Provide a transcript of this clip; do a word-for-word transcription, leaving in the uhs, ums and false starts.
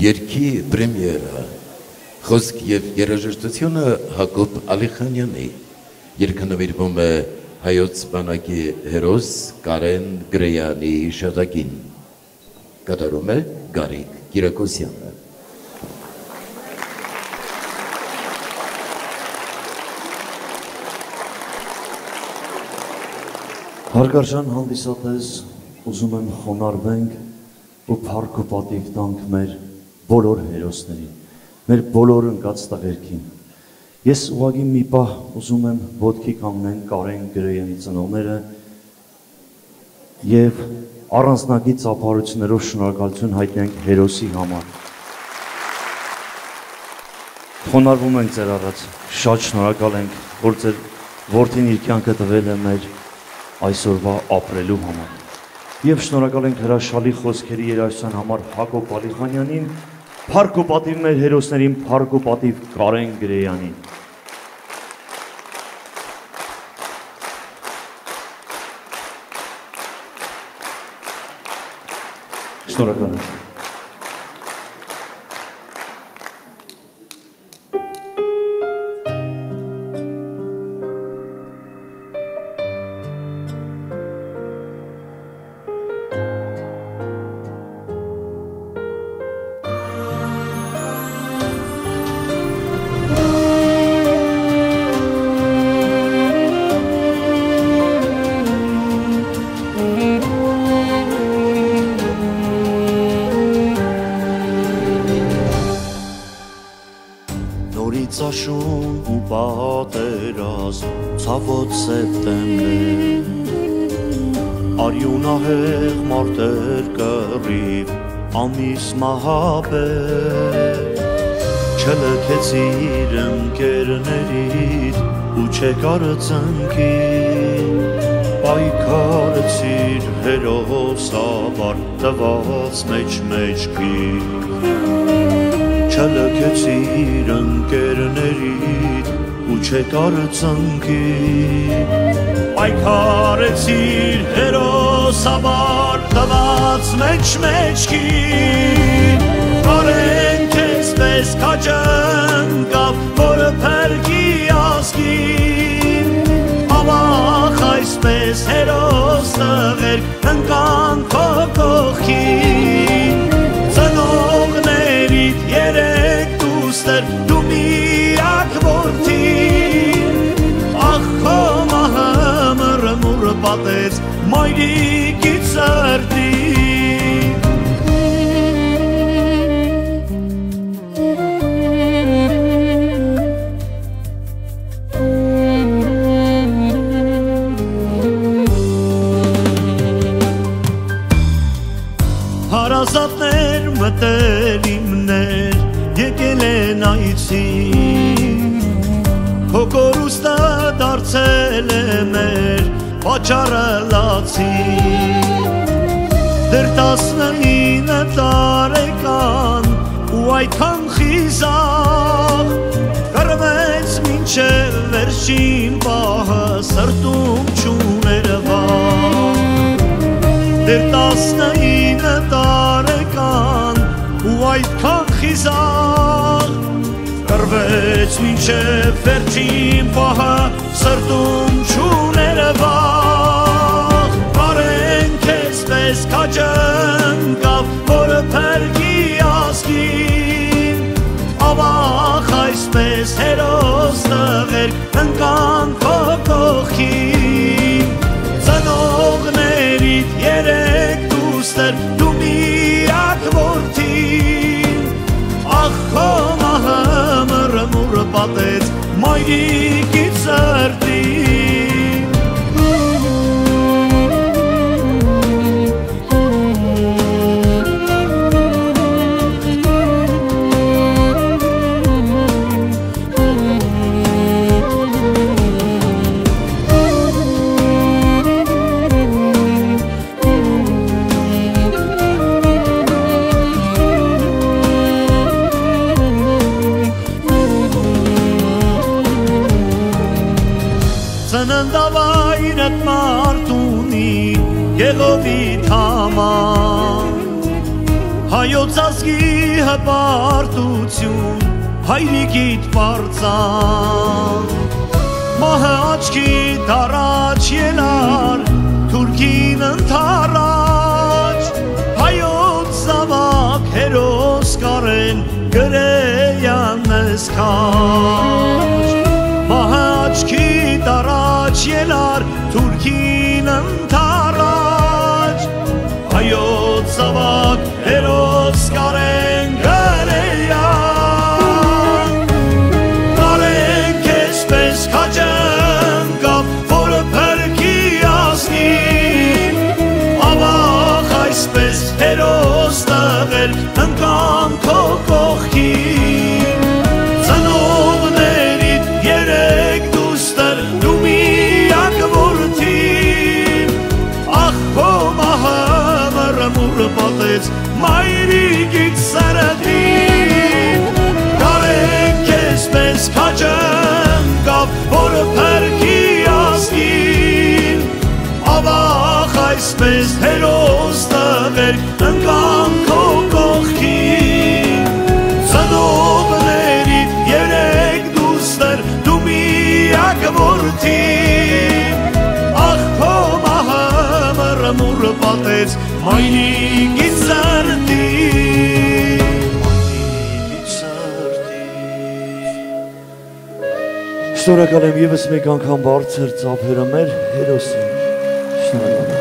Երկի պրեմիերա Խոսք եւ երաժշտությունը Հակոբ Ալիխանյանի Երկնվիրվում է Հայոց բանակի հերոս Կարեն Գրեյանի հիշատակին Կատարում է Գարիկ Կիրակոսյանը Հարգարժան հանդիսատես Ուզում եմ խոնարհվենք ու փառք ու պատիվ տանք մեր բոլոր հերոսներին, մեր բոլոր ընկած տղերքին։ Ես ուղղակի մի պահ ուզում եմ ոտքի կանգնեն Կարեն Գրեյանի ծնողները եւ առանձնագի ծափարություններով շնորհակալություն հայտնենք հերոսի համար։ Խոնարհվում ենք ձեր առաջ, շատ շնորհակալ ենք, որ ձեր որդին իր կյանքը տվել է մեր այսօրվա ապրելու համար։ Եվ շնորհակալ ենք հրաշալի խոսքերի երաժշտության համար Հակոբ Ալիխանյանին, փառք ու պատիվ մեր հերոսներին, փառք ու պատիվ Կարեն Գրեյանին։ Շնորհակալ եմ։ Չլքեցիր ընկերներիդ ու չկարծանքիդ Պայքարեցիր հերոսաբար տված մեջ մեջքիդ Չլքեցիր ընկերներիդ ու չկարծանքիդ Պայքարեցիր հերոսաբար տված մեջ մեջքիդ Կարեն Ես քաջանքով որը փրկի ազգին Ավախ այսպես հերոս տղեր ընկան քո կողքին Ծնողներիդ երեք դուստր դու միակ որդին Ախ քո մահը մռմուռ պատեց մայրիկիդ սրտին Հարազատներ մտել իմներ, եկել են այցի Քո կորուստը դարձել է մեր պատճառը լացի Դեռ տասնինը տարեկան ու այդքան խիզախ Կռվեց մինչև վերջին պահը սրտում չուներ վախ Դեռ տասնինը տարեկան ու այդքան խիզախ Կռվեց մինչև վերջին պահը սրտում չուներ վախ Կարեն քեզ պես քաջանքով որը փրկի ազգին Ավախ այսպես հերոս տղեր ընկան քո կողքին Ծնողներիդ երեք դուստր դու միակ որդին Ախ քո մահը մռմուռ պատեց մայրիկիդ սրտին Ծննդավայրդ մարդ ունի, եղովի թաման Հայոց ազգի հպարտություն, հայրիկիդ պարծան, մահը աչքիդ առաջ ելար, թուրքին ընդառաջ, Հայոց զավակ Հերոս Կարեն Գրեյանն ես քաջ, մահը աչքիդ առաջ ելար, թուրքին ընդառաջ, Հայոց զավակ Հերոս Կարեն Գրեյան, Կարեն քեզպես քաջանկավ, որը փրկի ազնին, ավաղ այսպես հերոս տղեր ընկան քո կողքին, ծնողներիդ երեք դուստր դու միակ որդին, ախ քո մահը մռմուռ պատեց Մայրիկիդ սրտին, Կարեն քեզպես քաջանկավ, որը փրկի ազգին, Ավաղ այսպես հերոս տղեր ընկան քո կողքին, Ծնողներիդ երեք դուստր դու միակ որդին, Ախ քո մահը մռմուռ պատեց Մայրիկիդ սրտին, Մայրիկիդ սրտին Շնորհակալ եմ ևս մեկ անգամ բարձր ծափերը մեր հերոսին, շնորհակալ եմ։